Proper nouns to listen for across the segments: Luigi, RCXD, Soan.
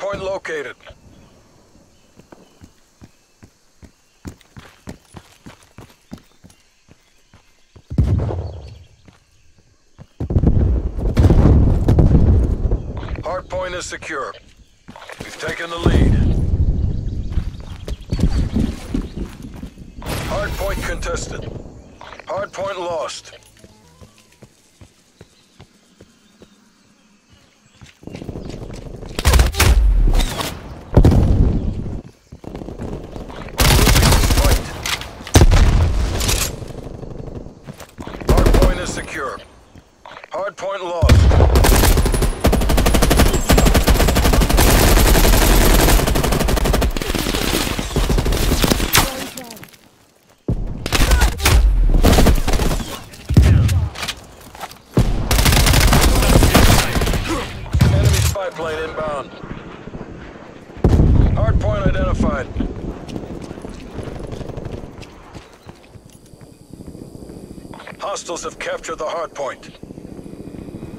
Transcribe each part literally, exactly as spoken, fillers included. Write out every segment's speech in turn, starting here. Hardpoint located. Hardpoint is secure. We've taken the lead. Hardpoint contested. Hardpoint lost. Secure. Hardpoint lost. Enemy spy plane inbound. Hardpoint identified. Hostiles have captured the hard point.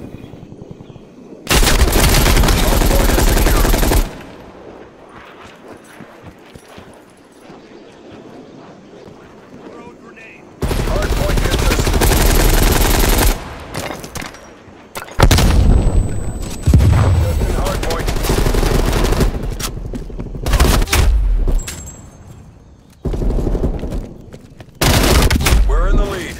Hard point is secure. Throw a grenade. Hard point contested. Contested hard point. We're in the lead.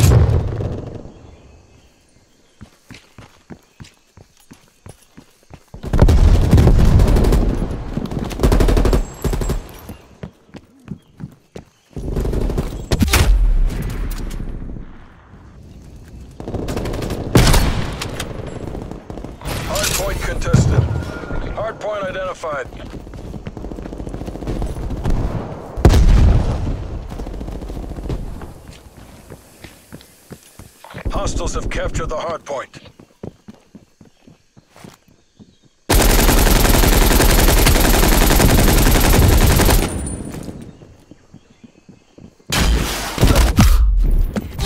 Hardpoint contested. Hardpoint identified. Hostiles have captured the hardpoint.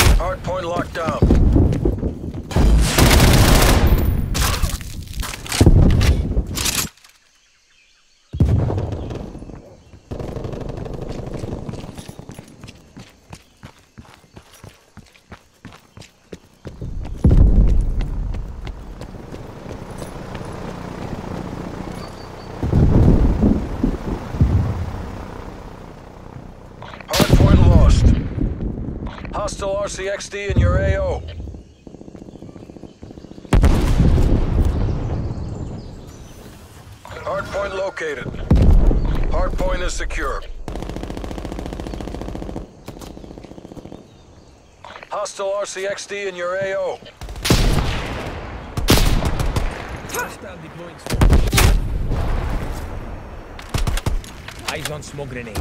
Hardpoint locked down. Hostile R C X D in your A O. Hardpoint located. Hardpoint is secure. Hostile R C X D in your A O. Eyes on smoke grenade.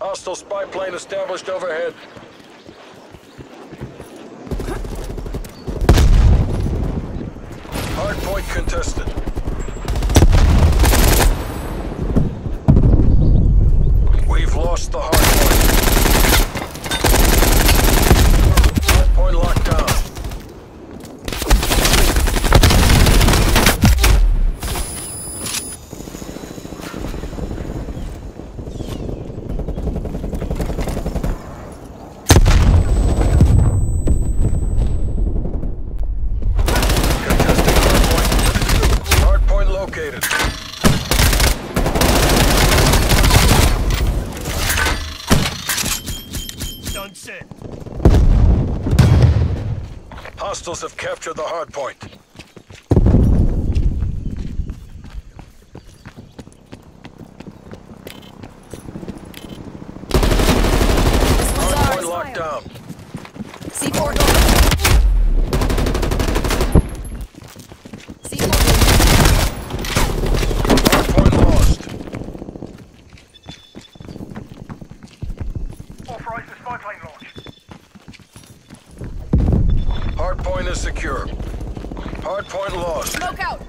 Hostile spy plane established overhead. Hardpoint contested. We've lost the hardpoint. Hardpoint locked located. Sunset. Hostiles have captured the hard point. Hard point locked down. C four. Hardpoint is secure. Hardpoint lost. Smoke out!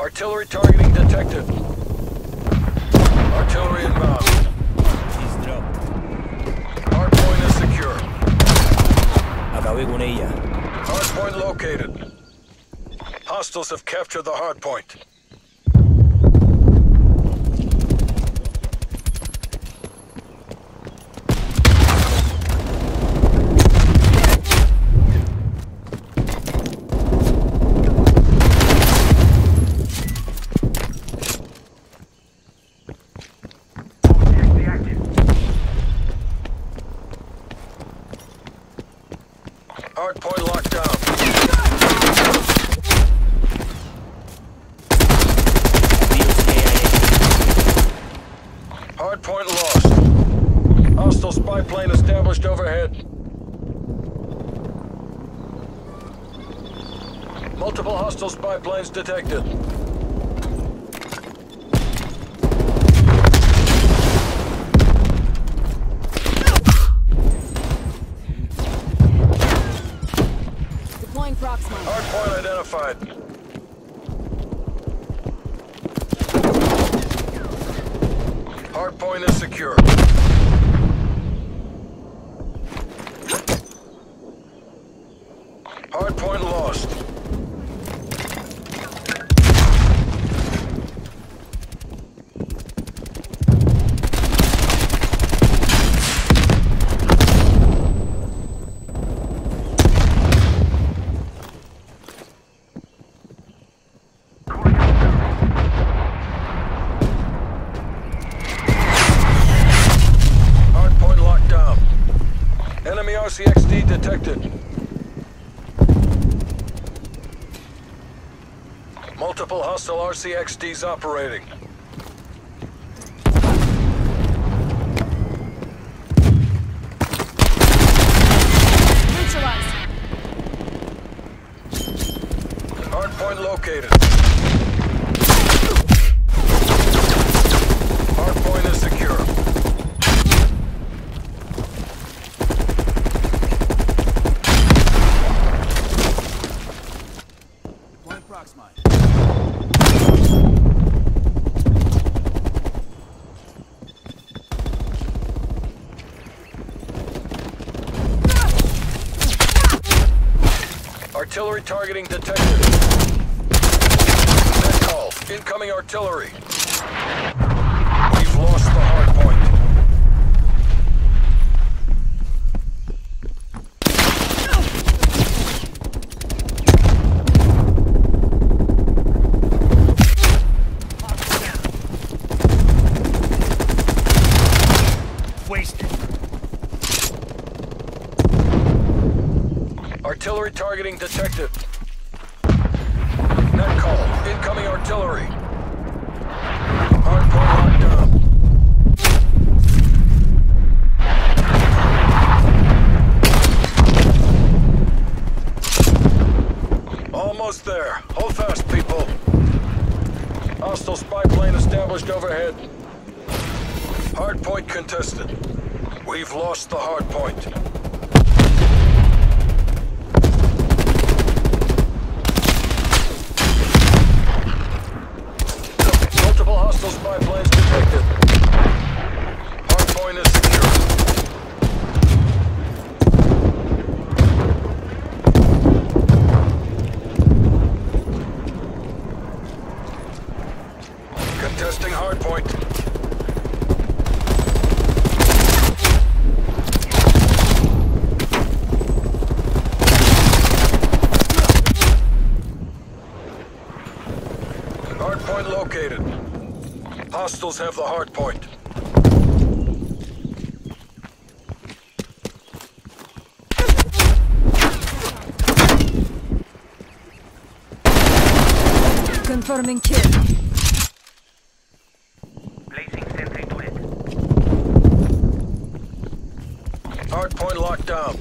Artillery targeting detected. Artillery inbound. He's dropped. Hardpoint is secure. Acabe con ella. Hardpoint located. Hostiles have captured the hardpoint. Hardpoint locked down. Hardpoint lost. Hostile spy plane established overhead. Multiple hostile spy planes detected. Hardpoint identified. Hardpoint is secure. Hardpoint lost. Enemy R C X D detected. Multiple hostile R C X Ds operating. Neutralized. Hardpoint located. Hardpoint is secure. Artillery targeting detected. Net call. Incoming artillery. We've lost the hard point. Wasted. Artillery targeting detected. Net call. Incoming artillery. Hardpoint locked down. Almost there. Hold fast, people. Hostile spy plane established overhead. Hardpoint contested. We've lost the hardpoint. Spy planes detected. Hardpoint is secure. Contesting hardpoint. Hardpoint located. Hostiles have the hard point. Confirming kill. Placing sentry turret. Hard point locked down.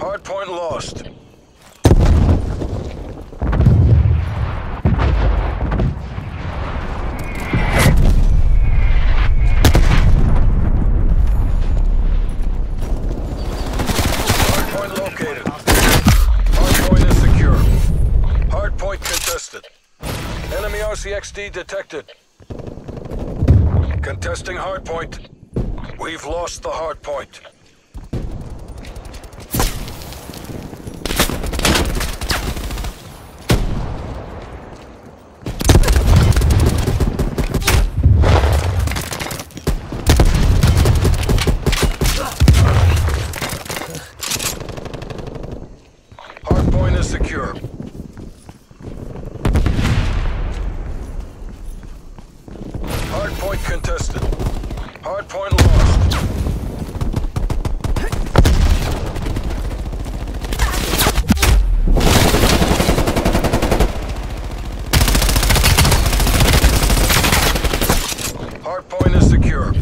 Hardpoint lost. Enemy R C X D detected. Contesting hardpoint. We've lost the hardpoint. Hardpoint is secure. Hardpoint contested. Hardpoint lost. Hardpoint is secure.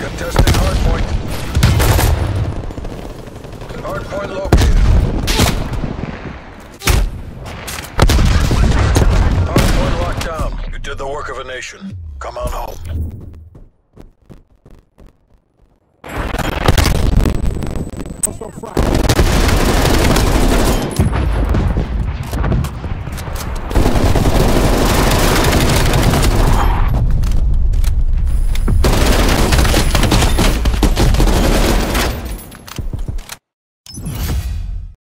Contested hardpoint. Hardpoint located. Hardpoint locked down. You did the work of a nation. Come on home. So